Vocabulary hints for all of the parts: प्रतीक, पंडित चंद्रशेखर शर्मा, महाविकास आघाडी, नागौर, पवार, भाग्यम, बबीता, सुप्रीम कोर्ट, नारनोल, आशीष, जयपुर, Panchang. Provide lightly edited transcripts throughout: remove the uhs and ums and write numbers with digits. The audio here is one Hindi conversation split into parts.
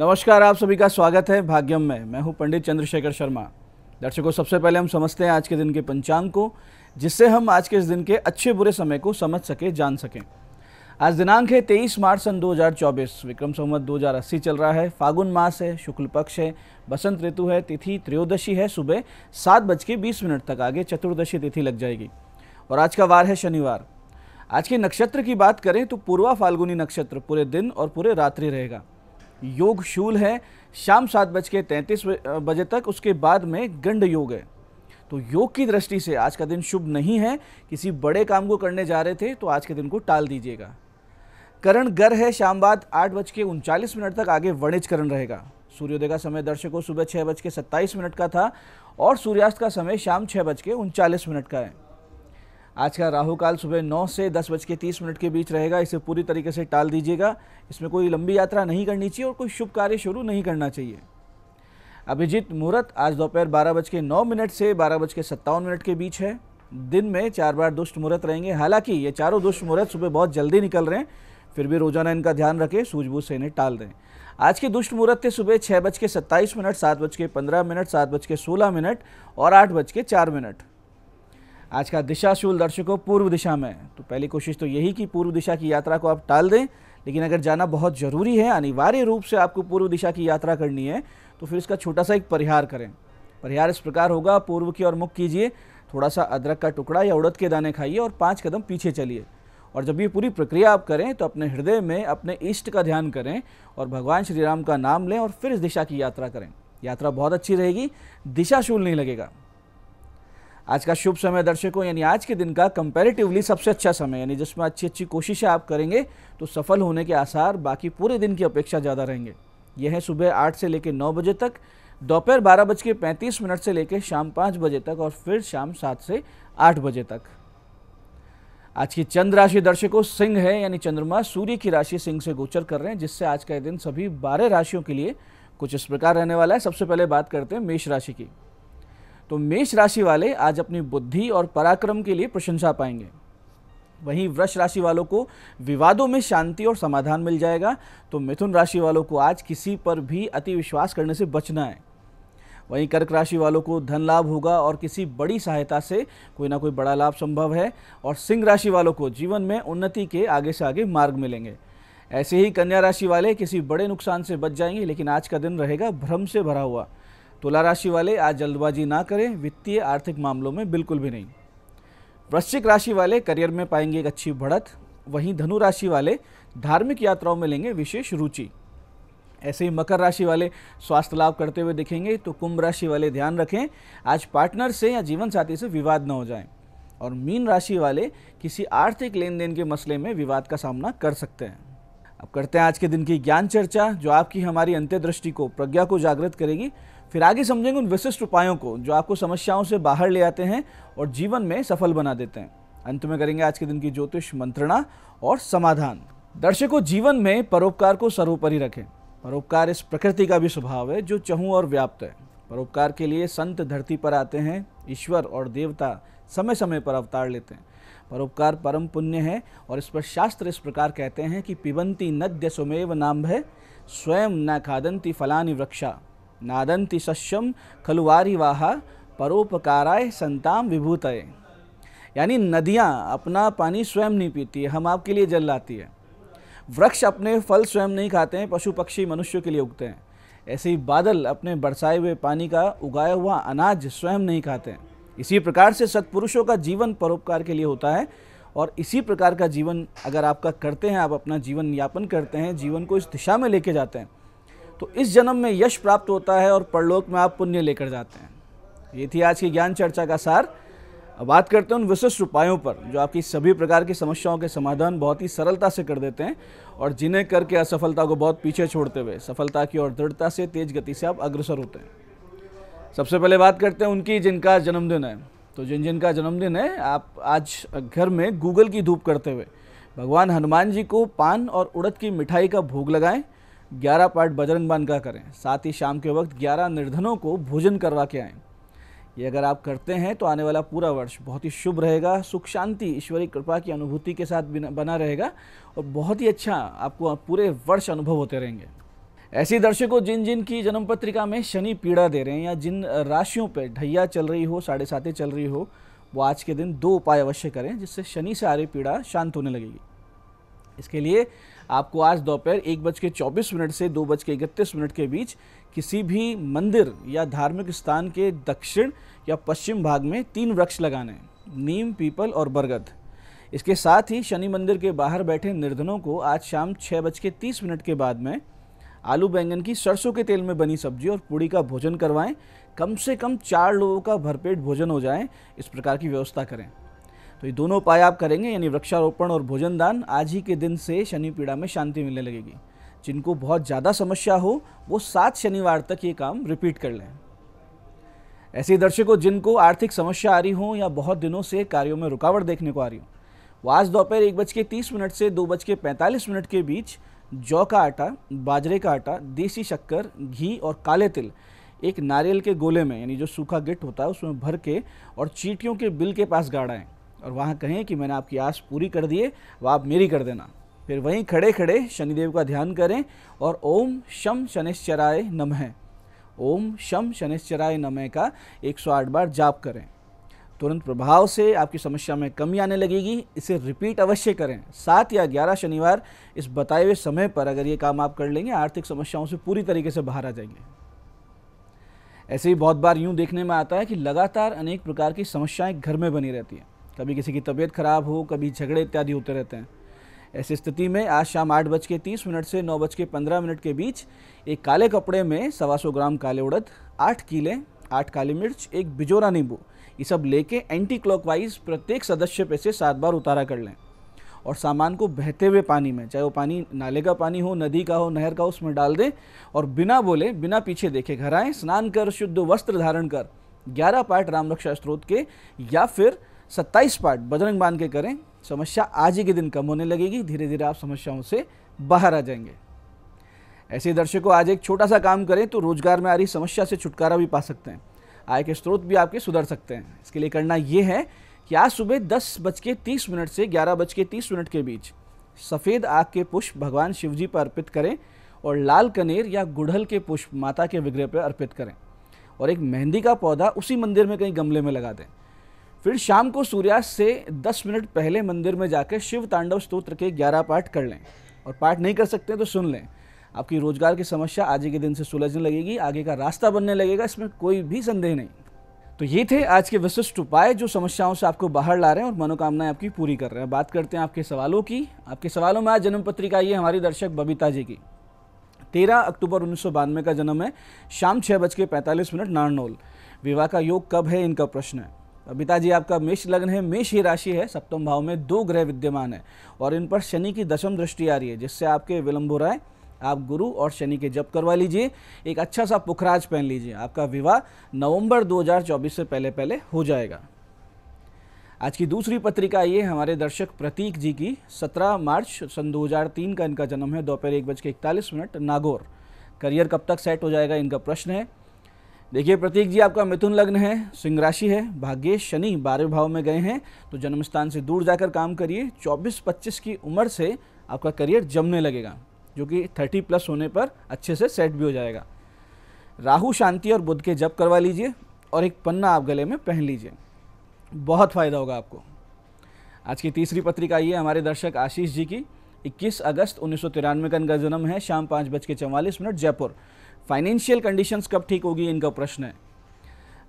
नमस्कार, आप सभी का स्वागत है भाग्यम में। मैं हूं पंडित चंद्रशेखर शर्मा। दर्शकों, सबसे पहले हम समझते हैं आज के दिन के पंचांग को, जिससे हम आज के इस दिन के अच्छे बुरे समय को समझ सकें, जान सकें। आज दिनांक है 23 मार्च सन 2024, विक्रम संवत 2080 चल रहा है। फागुन मास है, शुक्ल पक्ष है, बसंत ऋतु है, तिथि त्रयोदशी है सुबह 7:20 तक। आगे चतुर्दशी तिथि लग जाएगी और आज का वार है शनिवार। आज के नक्षत्र की बात करें तो पूर्वा फाल्गुनी नक्षत्र पूरे दिन और पूरे रात्रि रहेगा। योग शूल है शाम 7:33 तक, उसके बाद में गंड योग है। तो योग की दृष्टि से आज का दिन शुभ नहीं है। किसी बड़े काम को करने जा रहे थे तो आज के दिन को टाल दीजिएगा। करण गर है शाम बाद 8:39 तक। आगे वणिज करण रहेगा। सूर्योदय का समय दर्शकों सुबह 6:27 का था और सूर्यास्त का समय शाम 6:39 का है। आज का राहु काल सुबह 9 से 10:30 के बीच रहेगा। इसे पूरी तरीके से टाल दीजिएगा। इसमें कोई लंबी यात्रा नहीं करनी चाहिए और कोई शुभ कार्य शुरू नहीं करना चाहिए। अभिजीत मुहूर्त आज दोपहर 12:09 से 12:57 के बीच है। दिन में 4 बार दुष्ट मुहूर्त रहेंगे। हालांकि ये चारों दुष्ट मुहूर्त सुबह बहुत जल्दी निकल रहे हैं, फिर भी रोजाना इनका ध्यान रखें, सूझबूझ से इन्हें टाल दें। आज के दुष्ट मुहूर्त थे सुबह 6:27, 7:15, 7:16 और 8:04। आज का दिशाशूल दर्शकों पूर्व दिशा में, तो पहली कोशिश तो यही कि पूर्व दिशा की यात्रा को आप टाल दें। लेकिन अगर जाना बहुत ज़रूरी है, अनिवार्य रूप से आपको पूर्व दिशा की यात्रा करनी है, तो फिर इसका छोटा सा एक परिहार करें। परिहार इस प्रकार होगा, पूर्व की ओर मुख कीजिए, थोड़ा सा अदरक का टुकड़ा या उड़द के दाने खाइए और 5 कदम पीछे चलिए। और जब ये पूरी प्रक्रिया आप करें तो अपने हृदय में अपने इष्ट का ध्यान करें और भगवान श्री राम का नाम लें और फिर इस दिशा की यात्रा करें। यात्रा बहुत अच्छी रहेगी, दिशाशूल नहीं लगेगा। आज का शुभ समय दर्शकों यानी आज के दिन का कंपैरेटिवली सबसे अच्छा समय, यानी जिसमें अच्छी अच्छी कोशिशें आप करेंगे तो सफल होने के आसार बाकी पूरे दिन की अपेक्षा ज़्यादा रहेंगे। यह है सुबह 8 से लेकर 9 तक, दोपहर 12:35 से लेकर शाम 5 तक और फिर शाम 7 से 8 तक। आज की चंद्र राशि दर्शकों सिंह है, यानी चंद्रमा सूर्य की राशि सिंह से गोचर कर रहे हैं, जिससे आज का दिन सभी 12 राशियों के लिए कुछ इस प्रकार रहने वाला है। सबसे पहले बात करते हैं मेष राशि की। तो मेष राशि वाले आज अपनी बुद्धि और पराक्रम के लिए प्रशंसा पाएंगे। वहीं वृष राशि वालों को विवादों में शांति और समाधान मिल जाएगा। तो मिथुन राशि वालों को आज किसी पर भी अति विश्वास करने से बचना है। वहीं कर्क राशि वालों को धन लाभ होगा और किसी बड़ी सहायता से कोई ना कोई बड़ा लाभ संभव है। और सिंह राशि वालों को जीवन में उन्नति के आगे से आगे मार्ग मिलेंगे। ऐसे ही कन्या राशि वाले किसी बड़े नुकसान से बच जाएंगे, लेकिन आज का दिन रहेगा भ्रम से भरा हुआ। तुला राशि वाले आज जल्दबाजी ना करें, वित्तीय आर्थिक मामलों में बिल्कुल भी नहीं। वृश्चिक राशि वाले करियर में पाएंगे एक अच्छी बढ़त। वहीं धनु राशि वाले धार्मिक यात्राओं में लेंगे विशेष रुचि। ऐसे ही मकर राशि वाले स्वास्थ्य लाभ करते हुए दिखेंगे। तो कुंभ राशि वाले ध्यान रखें, आज पार्टनर से या जीवन साथी से विवाद न हो जाए। और मीन राशि वाले किसी आर्थिक लेन देन के मसले में विवाद का सामना कर सकते हैं। अब करते हैं आज के दिन की ज्ञान चर्चा, जो आपकी हमारी अंतर्दृष्टि को, प्रज्ञा को जागृत करेगी। फिर आगे समझेंगे उन विशिष्ट उपायों को जो आपको समस्याओं से बाहर ले आते हैं और जीवन में सफल बना देते हैं। अंत में करेंगे आज के दिन की ज्योतिष मंत्रणा और समाधान। दर्शकों, जीवन में परोपकार को सर्वोपरि रखें। परोपकार इस प्रकृति का भी स्वभाव है जो चहुं और व्याप्त है। परोपकार के लिए संत धरती पर आते हैं, ईश्वर और देवता समय समय पर अवतार लेते हैं। परोपकार परम पुण्य है और इस पर शास्त्र इस प्रकार कहते हैं कि पिबंती नद्य सुमेव नाम्भः, स्वयं न खादंती फलानि वृक्षा, नादंती सस्यम खलुवारी वाहा, परोपकाराय संताम विभूतये। यानी नदियाँ अपना पानी स्वयं नहीं पीती, हम आपके लिए जल लाती है। वृक्ष अपने फल स्वयं नहीं खाते हैं, पशु पक्षी मनुष्य के लिए उगते हैं। ऐसे ही बादल अपने बरसाए हुए पानी का, उगाया हुआ अनाज स्वयं नहीं खाते हैं। इसी प्रकार से सत्पुरुषों का जीवन परोपकार के लिए होता है और इसी प्रकार का जीवन अगर आपका करते हैं, आप अपना जीवन यापन करते हैं, जीवन को इस दिशा में लेके जाते हैं, तो इस जन्म में यश प्राप्त होता है और परलोक में आप पुण्य लेकर जाते हैं। ये थी आज की ज्ञान चर्चा का सार। अब बात करते हैं उन विशिष्ट उपायों पर जो आपकी सभी प्रकार की समस्याओं के समाधान बहुत ही सरलता से कर देते हैं और जिन्हें करके असफलता को बहुत पीछे छोड़ते हुए सफलता की ओर दृढ़ता से, तेज गति से आप अग्रसर होते हैं। सबसे पहले बात करते हैं उनकी जिनका जन्मदिन है। तो जिन का जन्मदिन है, आप आज घर में गूगल की धूप करते हुए भगवान हनुमान जी को पान और उड़द की मिठाई का भोग लगाएं। 11 पाठ बजरंग बाण का करें। साथ ही शाम के वक्त 11 निर्धनों को भोजन करवा के आएँ। ये अगर आप करते हैं तो आने वाला पूरा वर्ष बहुत ही शुभ रहेगा। सुख शांति ईश्वरी कृपा की अनुभूति के साथ बना रहेगा और बहुत ही अच्छा आपको पूरे वर्ष अनुभव होते रहेंगे। ऐसे दर्शकों जिन जिन की जन्म पत्रिका में शनि पीड़ा दे रहे हैं या जिन राशियों पे ढैया चल रही हो, साढ़े साते चल रही हो, वो आज के दिन दो उपाय अवश्य करें जिससे शनि से आ रही पीड़ा शांत होने लगेगी। इसके लिए आपको आज दोपहर 1:24 से 2:31 के बीच किसी भी मंदिर या धार्मिक स्थान के दक्षिण या पश्चिम भाग में 3 वृक्ष लगाने हैं, नीम, पीपल और बरगद। इसके साथ ही शनि मंदिर के बाहर बैठे निर्धनों को आज शाम 6:30 के बाद में आलू बैंगन की सरसों के तेल में बनी सब्जी और पूड़ी का भोजन करवाएं। कम से कम 4 लोगों का भरपेट भोजन हो जाए, इस प्रकार की व्यवस्था करें। तो ये दोनों उपाय आप करेंगे, यानी वृक्षारोपण और भोजन दान, आज ही के दिन से शनि पीड़ा में शांति मिलने लगेगी। जिनको बहुत ज़्यादा समस्या हो वो 7 शनिवार तक ये काम रिपीट कर लें। ऐसे दर्शकों जिनको आर्थिक समस्या आ रही हो या बहुत दिनों से कार्यों में रुकावट देखने को आ रही हो, वो आज दोपहर 1:30 से 2:45 के बीच जौ का आटा, बाजरे का आटा, देसी शक्कर, घी और काले तिल एक नारियल के गोले में, यानी जो सूखा गिट्ट होता है उसमें भर के और चींटियों के बिल के पास गाड़ाएं और वहाँ कहें कि मैंने आपकी आस पूरी कर दी है, वह आप मेरी कर देना। फिर वहीं खड़े खड़े शनिदेव का ध्यान करें और ओम शम शनिश्चराय नमः, ओम शम शनिश्चराय नमः का 108 बार जाप करें। तुरंत प्रभाव से आपकी समस्या में कमी आने लगेगी। इसे रिपीट अवश्य करें, 7 या 11 शनिवार इस बताए हुए समय पर अगर ये काम आप कर लेंगे, आर्थिक समस्याओं से पूरी तरीके से बाहर आ जाएंगे। ऐसे ही बहुत बार यूँ देखने में आता है कि लगातार अनेक प्रकार की समस्याएं घर में बनी रहती हैं, कभी किसी की तबीयत खराब हो, कभी झगड़े इत्यादि होते रहते हैं। ऐसी स्थिति में आज शाम 8:30 से 9:15 के बीच एक काले कपड़े में 125 ग्राम काले उड़द, 8 कीले, 8 काली मिर्च, एक बिजोरा नींबू, ये सब लेके एंटी क्लॉकवाइज प्रत्येक सदस्य पे से 7 बार उतारा कर लें और सामान को बहते हुए पानी में, चाहे वो पानी नाले का पानी हो, नदी का हो, नहर का हो, उसमें डाल दें और बिना बोले, बिना पीछे देखे घर आएँ, स्नान कर, शुद्ध वस्त्र धारण कर, 11 पाठ राम रक्षा स्त्रोत के या फिर 27 पाठ बजरंग बाण के करें। समस्या आज ही के दिन कम होने लगेगी, धीरे धीरे आप समस्याओं से बाहर आ जाएंगे। ऐसे दर्शकों आज एक छोटा सा काम करें तो रोजगार में आ रही समस्या से छुटकारा भी पा सकते हैं, आय के स्रोत भी आपके सुधर सकते हैं। इसके लिए करना यह है कि आज सुबह 10:30 से 11:30 के बीच सफ़ेद आग के पुष्प भगवान शिवजी पर अर्पित करें और लाल कनेर या गुड़हल के पुष्प माता के विग्रह पर अर्पित करें और एक मेहंदी का पौधा उसी मंदिर में कहीं गमले में लगा दें। फिर शाम को सूर्यास्त से 10 पहले मंदिर में जाकर शिव तांडव स्तोत्र के 11 पाठ कर लें और पाठ नहीं कर सकते तो सुन लें। आपकी रोजगार की समस्या आज के दिन से सुलझने लगेगी, आगे का रास्ता बनने लगेगा, इसमें कोई भी संदेह नहीं। तो ये थे आज के विशिष्ट उपाय जो समस्याओं से आपको बाहर ला रहे हैं और मनोकामनाएं आपकी पूरी कर रहे हैं। बात करते हैं आपके सवालों की। आपके सवालों में आज जन्म पत्रिका ये हमारी दर्शक बबीता जी की, 13 अक्टूबर 1992 का जन्म है, शाम 6:45 नारनोल। विवाह का योग कब है, इनका प्रश्न है। बबीता जी आपका मेष लग्न है, मेष ही राशि है, सप्तम भाव में 2 ग्रह विद्यमान है और इन पर शनि की 10वीं दृष्टि आ रही है जिससे आपके विलम्ब हो रहा है। आप गुरु और शनि के जप करवा लीजिए, एक अच्छा सा पुखराज पहन लीजिए। आपका विवाह नवंबर 2024 से पहले हो जाएगा। आज की दूसरी पत्रिका ये हमारे दर्शक प्रतीक जी की, 17 मार्च सन 2003 का इनका जन्म है, दोपहर 1:41 नागौर। करियर कब तक सेट हो जाएगा, इनका प्रश्न है। देखिए प्रतीक जी आपका मिथुन लग्न है, सिंह राशि है, भाग्य शनि 12वें भाव में गए हैं तो जन्मस्थान से दूर जाकर काम करिए। 24-25 की उम्र से आपका करियर जमने लगेगा जो कि 30+ होने पर अच्छे से सेट भी हो जाएगा। राहु शांति और बुध के जप करवा लीजिए और एक पन्ना आप गले में पहन लीजिए, बहुत फ़ायदा होगा आपको। आज की तीसरी पत्रिका ये हमारे दर्शक आशीष जी की, 21 अगस्त 1993 का इनका जन्म है, शाम 5:44 जयपुर। फाइनेंशियल कंडीशंस कब ठीक होगी, इनका प्रश्न है।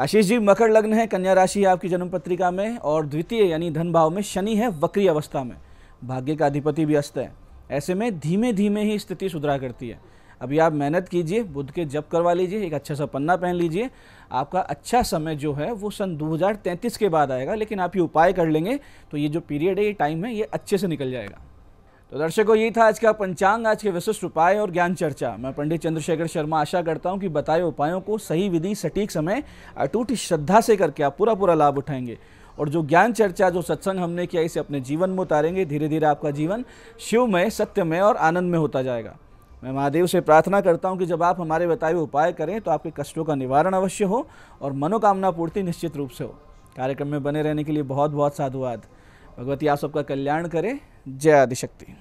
आशीष जी मकर लग्न है, कन्या राशि है आपकी जन्म पत्रिका में और द्वितीय यानी धन भाव में शनि है, वक्री अवस्था में, भाग्य का अधिपति भी अस्त है। ऐसे में धीमे धीमे ही स्थिति सुधरा करती है। अभी आप मेहनत कीजिए, बुध के जप करवा लीजिए, एक अच्छा सा पन्ना पहन लीजिए। आपका अच्छा समय जो है वो सन 2033 के बाद आएगा, लेकिन आप ये उपाय कर लेंगे तो ये जो पीरियड है, ये टाइम है, ये अच्छे से निकल जाएगा। तो दर्शकों ये था आज का पंचांग, आज के विशिष्ट उपाय और ज्ञान चर्चा। मैं पंडित चंद्रशेखर शर्मा आशा करता हूँ कि बताए उपायों को सही विधि, सटीक समय, अटूट श्रद्धा से करके आप पूरा लाभ उठाएंगे और जो ज्ञान चर्चा, जो सत्संग हमने किया, इसे अपने जीवन में उतारेंगे। धीरे धीरे आपका जीवन शिवमय, सत्यमय और आनंदमय होता जाएगा। मैं महादेव से प्रार्थना करता हूं कि जब आप हमारे बताए हुए उपाय करें तो आपके कष्टों का निवारण अवश्य हो और मनोकामना पूर्ति निश्चित रूप से हो। कार्यक्रम में बने रहने के लिए बहुत बहुत साधुवाद। भगवती आप सबका कल्याण करे। जय आदिशक्ति।